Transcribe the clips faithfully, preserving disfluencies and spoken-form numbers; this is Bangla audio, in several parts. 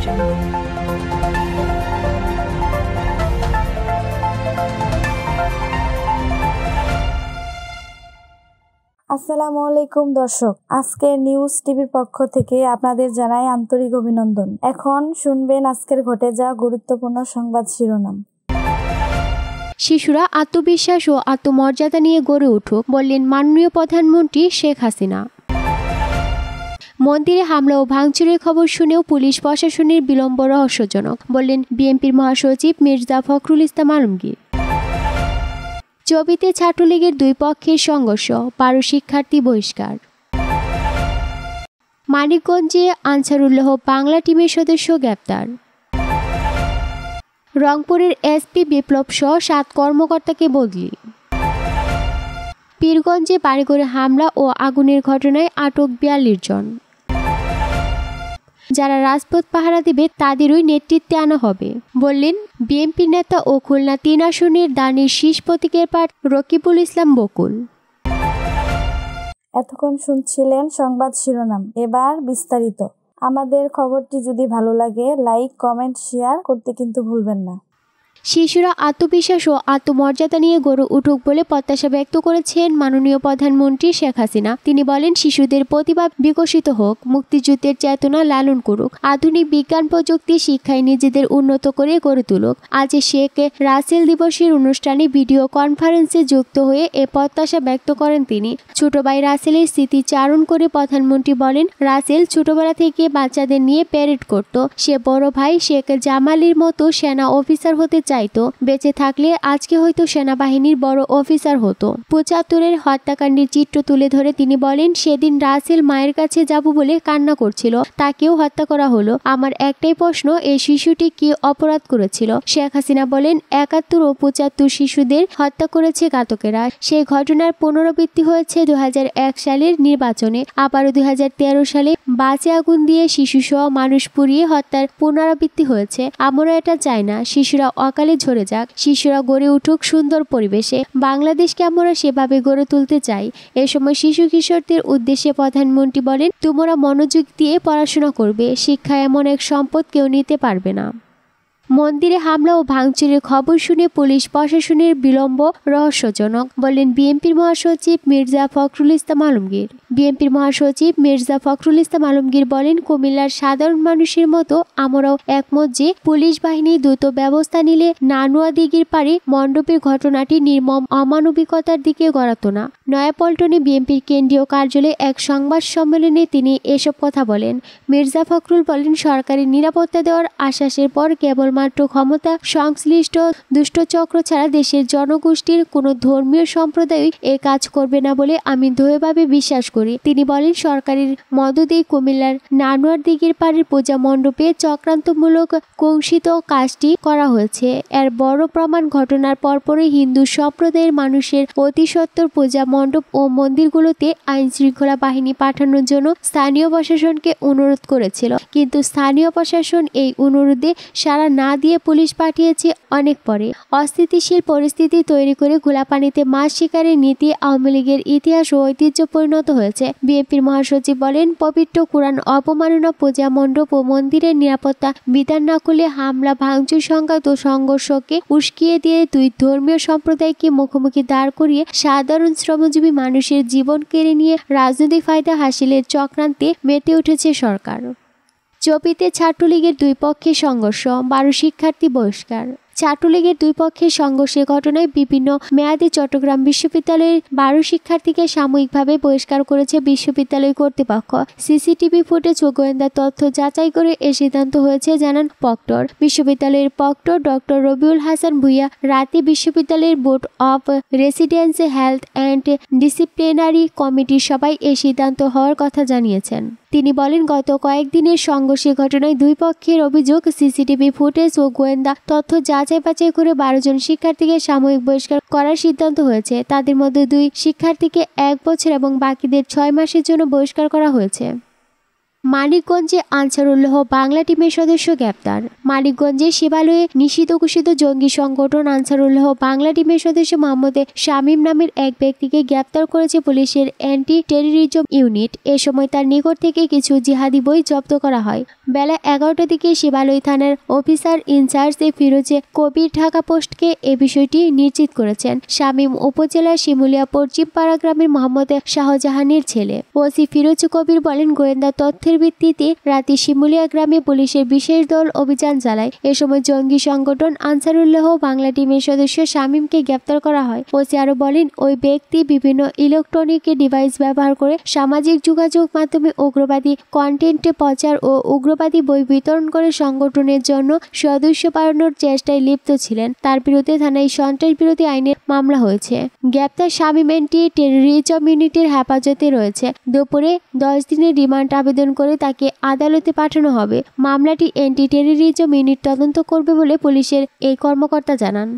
আসসালামু আলাইকুম দর্শক, আজকে নিউজ টিভির পক্ষ থেকে আপনাদের জানাই আন্তরিক অভিনন্দন। এখন শুনবেন আজকের ঘটে যাওয়া গুরুত্বপূর্ণ সংবাদ শিরোনাম। শিশুরা আত্মবিশ্বাস ও আত্মমর্যাদা নিয়ে গড়ে উঠুক, বললেন মাননীয় প্রধানমন্ত্রী শেখ হাসিনা। মন্দিরে হামলা ও ভাঙচুরের খবর শুনেও পুলিশ প্রশাসনের বিলম্ব রহস্যজনক, বললেন বিএনপির মহাসচিব মির্জা ফখরুল ইসলাম আলমগীর। জবিতে ছাত্রলীগের দুই পক্ষের সংঘর্ষ, বারো শিক্ষার্থী বহিষ্কার। মানিকগঞ্জে আনসারুল্লাহ বাংলা টিমের সদস্য গ্রেপ্তার। রংপুরের এসপি বিপ্লব সহ সাত কর্মকর্তাকে বদলি। পীরগঞ্জে বাড়িঘরে হামলা ও আগুনের ঘটনায় আটক বিয়াল্লিশ জন। যারা রাজপথ পাহারা দেবে তাদেরই নেতৃত্বে আনা হবে, বললেন বিএনপি নেতা ও খুলনা তিন আসনের দানের শীষ প্রতীকের প্রার্থী রকিবুল ইসলাম বকুল। এতক্ষণ শুনছিলেন সংবাদ শিরোনাম, এবার বিস্তারিত। আমাদের খবরটি যদি ভালো লাগে লাইক, কমেন্ট, শেয়ার করতে কিন্তু ভুলবেন না। শিশুরা আত্মবিশ্বাস ও আত্মমর্যাদা নিয়ে গড়ে উঠুক বলে প্রত্যাশা ব্যক্ত করেছেন মাননীয় প্রধানমন্ত্রী শেখ হাসিনা। তিনি বলেন, শিশুদের প্রতিভা বিকশিত হোক, মুক্তিযুদ্ধের চেতনা লালন করুক, আধুনিক বিজ্ঞান প্রযুক্তি শিক্ষায় নিজেদের উন্নত করে গড়ে তুলুক। আজ শেখ রাসেল দিবসের অনুষ্ঠানে ভিডিও কনফারেন্সে যুক্ত হয়ে এ প্রত্যাশা ব্যক্ত করেন তিনি। ছোট ভাই রাসেলের স্মৃতিচারণ করে প্রধানমন্ত্রী বলেন, রাসেল ছোটবেলা থেকে বাচ্চাদের নিয়ে প্যারেড করত। সে বড় ভাই শেখ জামালের মতো সেনা অফিসার হতে চাইতো। বেঁচে থাকলে আজকে হয়তো সেনাবাহিনীর বড় অফিসার হতো। পঁচাত্তরের হত্যাকাণ্ডের চিত্র তুলে ধরে তিনি বলেন, সেদিন রাসেল মায়ের কাছে যাব বলে কান্না করছিল, তাকেও হত্যা করা হলো। আমার একটাই প্রশ্ন, এই শিশুটি কি অপরাধ করেছিল? শেখ হাসিনা বলেন, একাত্তর ও পঁচাত্তর শিশুদের হত্যা করেছে ঘাতকেরা। সেই ঘটনার পুনরাবৃত্তি হয়েছে দুই হাজার এক সালের নির্বাচনে, আবারও দুই হাজার তেরো সালে বাসে আগুন দিয়ে শিশুসহ মানুষ পুড়িয়ে হত্যার পুনরাবৃত্তি হয়েছে। আমরা এটা চাই না, শিশুরা অকালে ঝরে যাক, শিশুরা গড়ে উঠুক সুন্দর পরিবেশে। বাংলাদেশকে আমরা সেভাবে গড়ে তুলতে চাই। এ সময় শিশু কিশোরদের উদ্দেশ্যে প্রধানমন্ত্রী বলেন, তোমরা মনোযোগ দিয়ে পড়াশোনা করবে, শিক্ষা এমন এক সম্পদ কেউ নিতে পারবে না। মন্দিরে হামলা ও ভাঙচুরের খবর শুনে পুলিশ প্রশাসনের বিলম্ব রহস্যজনক, বললেন বিএনপির মহাসচিব মির্জা ফখরুল ইসলাম আলমগীর। বিএনপির মহাসচিব মির্জা ফখরুল ইসলাম আলমগীর বলেন, কুমিল্লার সাধারণ মানুষের মতো আমরাও একমত যে পুলিশ বাহিনী দ্রুত ব্যবস্থা নিলে নানুয়া দিঘির পাড়ে মণ্ডপের ঘটনাটি নির্মম অমানবিকতার দিকে গড়াত না। নয়াপল্টনে বিএনপির কেন্দ্রীয় কার্যালয়ে এক সংবাদ সম্মেলনে তিনি এসব কথা বলেন। মির্জা ফখরুল বলেন, সরকারের নিরাপত্তা দেওয়ার আশ্বাসের পর কেবল মাত্র ক্ষমতা সংশ্লিষ্ট দুষ্টচক্র ছাড়া দেশের জনগোষ্ঠীর কোনো ধর্মীয় সম্প্রদায়ই এ কাজ করবে না বলে আমি দৃঢ়ভাবে বিশ্বাস করি। তিনি বলেন, সরকারের মদদে কুমিল্লার নানুয়ার দিঘির পাড়ের পূজা মণ্ডপে চক্রান্তমূলক কংসিত কাজটি করা হয়েছে। এর বড় প্রমাণ, ঘটনার পরপরই হিন্দু সম্প্রদায়ের মানুষের অতি সত্বর পূজা মণ্ডপ ও মন্দিরগুলোতে আইন শৃঙ্খলা বাহিনী পাঠানোর জন্য স্থানীয় প্রশাসনকে অনুরোধ করেছিল, কিন্তু স্থানীয় প্রশাসন এই অনুরোধে সাড়া না দিয়ে পুলিশ পাঠিয়েছে অনেক পরে। অস্থিতিশীল পরিস্থিতি তৈরি করে গোলাপানিতে মাছ শিকারের নীতি আওয়ামী লীগের ইতিহাস ও ঐতিহ্য পরিণত হয়েছে। বিএনপির মহাসচিব বলেন, পবিত্র কোরআন অপমাননা, পূজা মণ্ডপ ও মন্দিরের নিরাপত্তা বিধান না করলে হামলা, ভাঙচুর, সংঘাত ও সংঘর্ষকে উস্কিয়ে দিয়ে দুই ধর্মীয় সম্প্রদায়কে মুখোমুখি দাঁড় করিয়ে সাধারণ শ্রমজীবী মানুষের জীবন কেড়ে নিয়ে রাজনৈতিক ফায়দা হাসিলের চক্রান্তে মেতে উঠেছে সরকার। জবিতে ছাত্রলীগের দুই পক্ষের সংঘর্ষ, বারো শিক্ষার্থী বহিষ্কার। ছাত্রলীগের দুই পক্ষের সংঘর্ষের ঘটনায় বিভিন্ন মেয়াদে চট্টগ্রাম বিশ্ববিদ্যালয়ের বারো শিক্ষার্থীকে সাময়িকভাবে বহিষ্কার করেছে বিশ্ববিদ্যালয় কর্তৃপক্ষ। সিসিটিভি ফুটেজ ও গোয়েন্দা তথ্য যাচাই করে এ সিদ্ধান্ত হয়েছে, জানান প্রক্টর। বিশ্ববিদ্যালয়ের প্রক্টর ডক্টর রবিউল হাসান ভূঁইয়া রাতে বিশ্ববিদ্যালয়ের board of residence health and disciplinary কমিটির সবাই এ সিদ্ধান্ত হওয়ার কথা জানিয়েছেন। তিনি বলেন, গত কয়েকদিনের সংঘর্ষের ঘটনায় দুই পক্ষের অভিযোগ, সিসিটিভি ফুটেজ ও গোয়েন্দা তথ্য যাচাই বাছাই করে বারো জন শিক্ষার্থীকে সাময়িক বহিষ্কার করার সিদ্ধান্ত হয়েছে। তাদের মধ্যে দুই শিক্ষার্থীকে এক বছর এবং বাকিদের ছয় মাসের জন্য বহিষ্কার করা হয়েছে। মানিকগঞ্জে আনসারুল্লাহ বাংলা টিমের সদস্য গ্রেপ্তার। মানিকগঞ্জে শিবালয়ে নিষিদ্ধ ঘোষিত জঙ্গি সংগঠন আনসারুল্লাহ বাংলা টিমের সদস্য মাহমুদে শামীম নামের এক ব্যক্তিকে গ্রেপ্তার করেছে পুলিশের অ্যান্টি টেররিজম ইউনিট। এ সময় তার নিকট থেকে কিছু জিহাদি বই জব্দ করা হয়। বেলা এগারোটার দিকে শিবালয় থানার অফিসার ইনচার্জ ফিরোজে কবির ঢাকা পোস্টকে এ বিষয়টি নিশ্চিত করেছেন। শামীম উপজেলার শিমুলিয়া পশ্চিমপাড়া গ্রামের মোহাম্মদ শাহজাহানের ছেলে। ওসি ফিরোজ কবির বলেন, গোয়েন্দা তথ্যের ভিত্তিতে রাতে শিমুলিয়া গ্রামে পুলিশের বিশেষ দল অভিযান চালায়। এ সময় জঙ্গি সংগঠন আনসারুল্লাহ বাংলা টিমের সদস্য শামীমকে গ্রেপ্তার করা হয়। ওসি আরো বলেন, ওই ব্যক্তি বিভিন্ন ইলেকট্রনিক ডিভাইস ব্যবহার করে সামাজিক যোগাযোগ মাধ্যমে উগ্রবাদী কন্টেন্ট প্রচার ও উগ্রবাদী বই বিতরণ করে সংগঠনের জন্য সদস্য বাড়ানোর চেষ্টায় লিপ্ত ছিলেন। তার বিরুদ্ধে থানায় সন্ত্রাস বিরোধী আইনের মামলা হয়েছে। গ্রেপ্তার শামীম এন্টি টেররিজম ইউনিটের হেফাজতে রয়েছে। দুপুরে দশ দিনের রিমান্ড আবেদন করে তাকে আদালতে পাঠানো হবে। মামলাটি এন্টি টেররিজম ইউনিট তদন্ত করবে বলে পুলিশের এই কর্মকর্তা জানান।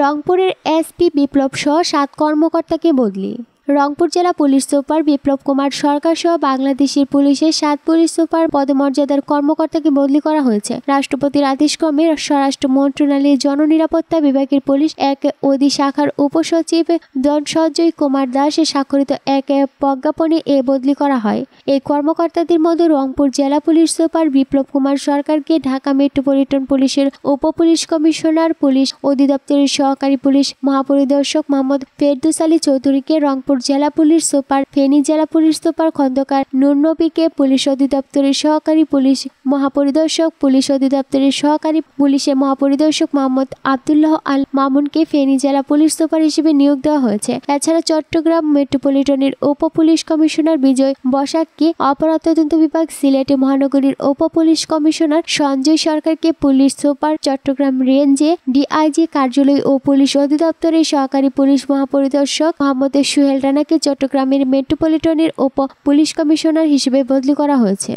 রংপুরের এসপি বিপ্লব সহ সাত কর্মকর্তাকে বদলি। রংপুর জেলা পুলিশ সুপার বিপ্লব কুমার সরকার সহ বাংলাদেশের পুলিশের সাত পুলিশ সুপার পদমর্যাদার কর্মকর্তাকে বদলি করা হয়েছে। রাষ্ট্রপতির আদেশক্রমে স্বরাষ্ট্র মন্ত্রণালয়ের জননিরাপত্তা বিভাগের পুলিশ এক অধিশাখার উপসচিব ডন সঞ্জয় কুমার দাস স্বাক্ষরিত এক প্রজ্ঞাপনে এ বদলি করা হয়। এই কর্মকর্তাদের মধ্যে রংপুর জেলা পুলিশ সুপার বিপ্লব কুমার সরকারকে ঢাকা মেট্রোপলিটন পুলিশের উপ পুলিশ কমিশনার, পুলিশ অধিদপ্তরের সহকারী পুলিশ মহাপরিদর্শক মোহাম্মদ ফেরদূস আলি চৌধুরীকে রংপুর জেলা পুলিশ সুপার, ফেনী জেলা পুলিশ সুপার খন্দকার নূরনবীকে পুলিশ অধিদপ্তরের সহকারী পুলিশ মহাপরিদর্শক, পুলিশ অধিদপ্তরের সহকারী পুলিশের মহাপরিদর্শক মোহাম্মদ আব্দুল্লাহ আল মামুনকে ফেনী জেলা পুলিশ সুপার হিসেবে নিয়োগ দেওয়া হয়েছে। এছাড়া চট্টগ্রাম মেট্রোপলিটনের উপ পুলিশ কমিশনার বিজয় বসাকে অপরাধ তদন্ত বিভাগ, সিলেট মহানগরীর উপ পুলিশ কমিশনার সঞ্জয় সরকারকে পুলিশ সুপার, চট্টগ্রাম রেঞ্জে ডিআইজি কার্যালয় ও পুলিশ অধিদপ্তরের সহকারী পুলিশ মহাপরিদর্শক মোহাম্মদ সোহেল রানাকে চট্টগ্রামের মেট্রোপলিটনের উপ পুলিশ কমিশনার হিসেবে বদলি করা হয়েছে।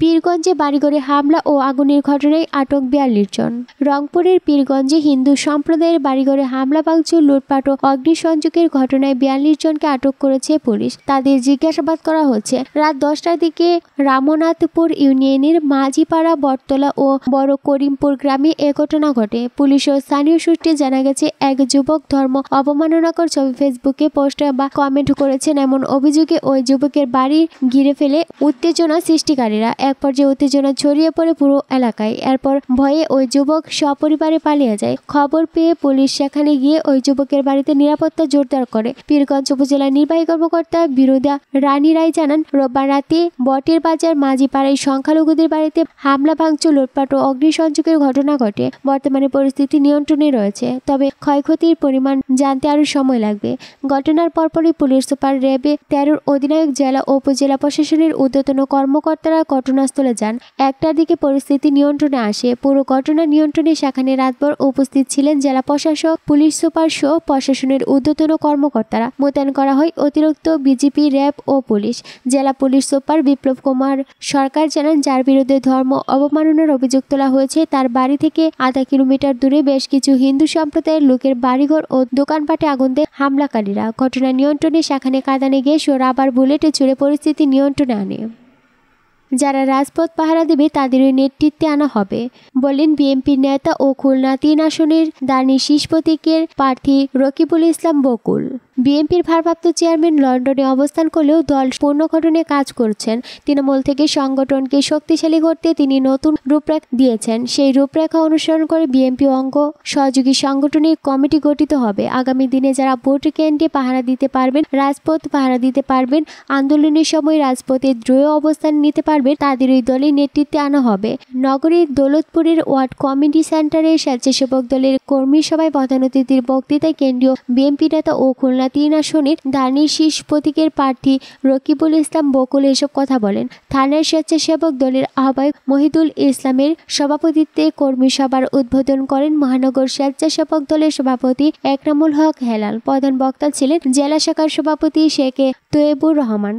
পীরগঞ্জে বাড়িঘরে হামলা ও আগুনের ঘটনায় আটক বিয়াল্লিশ জন। রংপুরের পীরগঞ্জে হিন্দু সম্প্রদায়ের বাড়িঘরে হামলা, ভাঙচুর, লুটপাট ও অগ্নিসংযোগের ঘটনায় বিয়াল্লিশ জনকে আটক করেছে পুলিশ। তাদের জিজ্ঞাসাবাদ করা হচ্ছে। রাত দশটার দিকে রামনাথপুর ইউনিয়নের মাঝিপাড়া, বটতলা ও বড় করিমপুর গ্রামে এ ঘটনা ঘটে। পুলিশ ও স্থানীয় সূত্রে জানা গেছে, এক যুবক ধর্ম অবমাননাকর ছবি ফেসবুকে পোস্ট বা কমেন্ট করেছেন। এমন অভিযোগে ওই যুবকের বাড়ি ঘিরে ফেলে উত্তেজনা সৃষ্টিকারীরা। এক পর্যায়ে উত্তেজনা ছড়িয়ে পড়ে পুরো এলাকায়। এরপর ভয়ে ওই যুবক সপরিবারে পালিয়ে যায়। খবর পেয়ে পুলিশ সেখানে গিয়ে ওই যুবকের বাড়িতে নিরাপত্তা জোরদার করে। পীরগঞ্জ উপজেলা নির্বাহী কর্মকর্তা বিরোধা রানী রায় জানান, রোববার রাতে বটের বাজার মাঝিপাড়ায় সংখ্যালঘুদের বাড়িতে হামলা, ভাঙচুর, লুটপাট ও অগ্নিসংযোগের ঘটনা ঘটে। বর্তমানে পরিস্থিতি নিয়ন্ত্রণে রয়েছে, তবে ক্ষয়ক্ষতির পরিমাণ জানতে আরও সময় লাগবে। ঘটনার পরপরই পুলিশ সুপার, র্যাবে তেরোর অধিনায়ক, জেলা ও উপজেলা প্রশাসনের ঊর্ধ্বতন কর্মকর্তারা ঘটনাস্থলে যান। একটার দিকে পরিস্থিতি নিয়ন্ত্রণে আসে। পুরো ঘটনা নিয়ন্ত্রণে সেখানে রাতভর উপস্থিত ছিলেন জেলা প্রশাসক, পুলিশ সুপার সহ প্রশাসনের ঊর্ধ্বতন কর্মকর্তারা। মোতায়েন করা হয় অতিরিক্ত বিজিপি, র্যাব ও পুলিশ। জেলা পুলিশ সুপার বিপ্লব কুমার সরকার জানান, যার বিরুদ্ধে ধর্ম অবমাননার অভিযোগ তোলা হয়েছে, তার বাড়ি থেকে আধা কিলোমিটার দূরে বেশ কিছু হিন্দু সম্প্রদায়ের লোকের বাড়িঘর ও দোকানপাটে আগুন দেয় হামলাকারীরা। ঘটনা নিয়ন্ত্রণে সেখানে কাঁদানে গ্যাস ও রাবার বুলেট ছুড়ে পরিস্থিতি নিয়ন্ত্রণে আনে। যারা রাজপথ পাহারা দেবে তাদেরও নেতৃত্বে আনা হবে বলেন বিএনপির নেতা ও খুলনা তিন আসনের দানি শীষ প্রতীকের প্রার্থী রকিবুল ইসলাম বকুল। বিএনপির ভারপ্রাপ্ত চেয়ারম্যান লন্ডনে অবস্থান করলেও দল পুনর্গঠনে কাজ করছেন। তৃণমূল থেকে সংগঠনকে শক্তিশালী করতে তিনি নতুন রূপরেখা দিয়েছেন। সেই রূপরেখা অনুসরণ করে বিএনপি অঙ্গ সহযোগী সংগঠনের কমিটি গঠিত হবে। আগামী দিনে যারা ভোট কেন্দ্রে পাহারা দিতে পারবেন, রাজপথ পাহারা দিতে পারবেন, আন্দোলনের সময় রাজপথে দৃঢ় অবস্থান নিতে পারবেন, তাদের ওই দলের নেতৃত্বে আনা হবে। নগরীর দৌলতপুরের ওয়ার্ড কমিটি সেন্টারে স্বেচ্ছাসেবক দলের কর্মী সভায় প্রধান অতিথির বক্তৃতায় কেন্দ্রীয় বিএনপি নেতা ও খুলনা তিন আসনের ধানের শীষ প্রতীকের প্রার্থী রকিবুল ইসলাম বকুল এসব কথা বলেন। থানার স্বেচ্ছাসেবক দলের আহ্বায়ক মুহিদুল ইসলামের সভাপতিত্বে কর্মী সভার উদ্বোধন করেন মহানগর স্বেচ্ছাসেবক দলের সভাপতি আকরামুল হক হেলাল। প্রধান বক্তা ছিলেন জেলা শাখার সভাপতি শেখ তুয়েবুর রহমান।